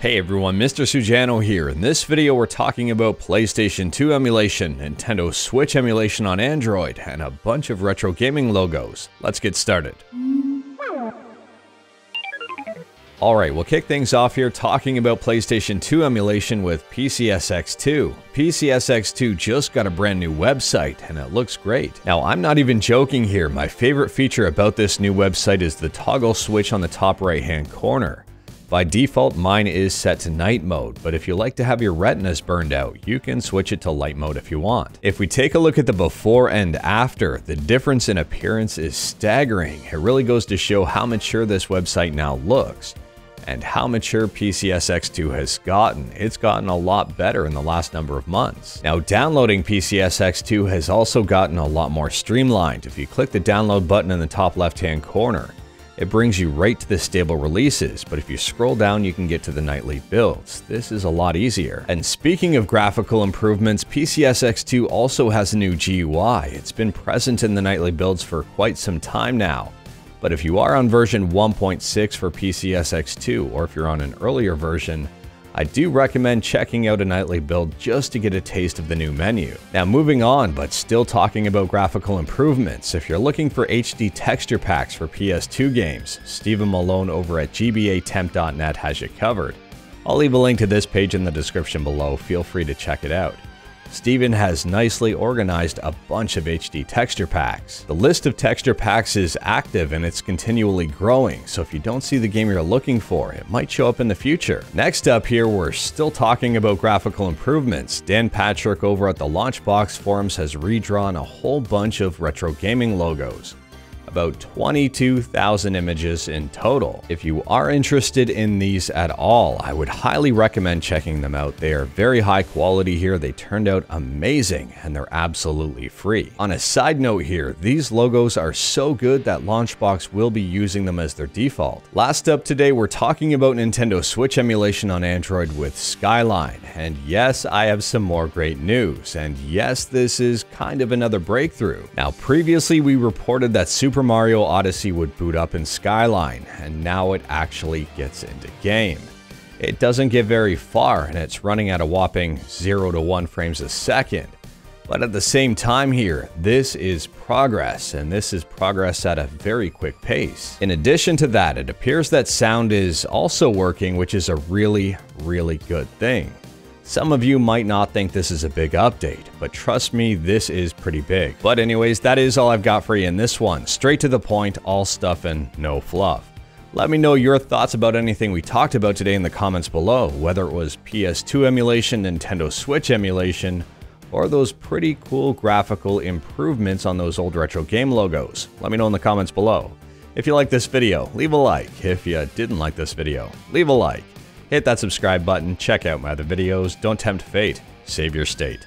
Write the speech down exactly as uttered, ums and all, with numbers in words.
Hey everyone, Mister Sujano here. In this video we're talking about PlayStation two emulation, Nintendo Switch emulation on Android, and a bunch of retro gaming logos. Let's get started. Alright, we'll kick things off here talking about PlayStation two emulation with P C S X two. P C S X two just got a brand new website, and it looks great. Now, I'm not even joking here, my favorite feature about this new website is the toggle switch on the top right-hand corner. By default, mine is set to night mode, but if you like to have your retinas burned out, you can switch it to light mode if you want. If we take a look at the before and after, the difference in appearance is staggering. It really goes to show how mature this website now looks, and how mature P C S X two has gotten. It's gotten a lot better in the last number of months. Now, downloading P C S X two has also gotten a lot more streamlined. If you click the download button in the top left-hand corner, it brings you right to the stable releases, but if you scroll down you can get to the nightly builds. This is a lot easier. And speaking of graphical improvements, P C S X two also has a new G U I. It's been present in the nightly builds for quite some time now, but if you are on version one point six for P C S X two, or if you're on an earlier version, I do recommend checking out a nightly build just to get a taste of the new menu. Now moving on, but still talking about graphical improvements, if you're looking for H D texture packs for P S two games, Steven Malone over at G B A temp dot net has you covered. I'll leave a link to this page in the description below, feel free to check it out. Steven has nicely organized a bunch of H D texture packs. The list of texture packs is active and it's continually growing, so if you don't see the game you're looking for, it might show up in the future. Next up here, we're still talking about graphical improvements. Dan Patrick over at the LaunchBox forums has redrawn a whole bunch of retro gaming logos. About twenty-two thousand images in total. If you are interested in these at all, I would highly recommend checking them out. They are very high quality here, they turned out amazing, and they're absolutely free. On a side note here, these logos are so good that LaunchBox will be using them as their default. Last up today, we're talking about Nintendo Switch emulation on Android with Skyline, and yes, I have some more great news, and yes, this is kind of another breakthrough. Now, previously we reported that Super Super Mario Odyssey would boot up in Skyline, and now it actually gets into game. It doesn't get very far, and it's running at a whopping zero to one frames a second. But at the same time here, this is progress, and this is progress at a very quick pace. In addition to that, it appears that sound is also working, which is a really, really good thing. Some of you might not think this is a big update, but trust me, this is pretty big. But anyways, that is all I've got for you in this one. Straight to the point, all stuff and no fluff. Let me know your thoughts about anything we talked about today in the comments below, whether it was P S two emulation, Nintendo Switch emulation, or those pretty cool graphical improvements on those old retro game logos. Let me know in the comments below. If you like this video, leave a like. If you didn't like this video, leave a like. Hit that subscribe button, check out my other videos, don't tempt fate, save your state.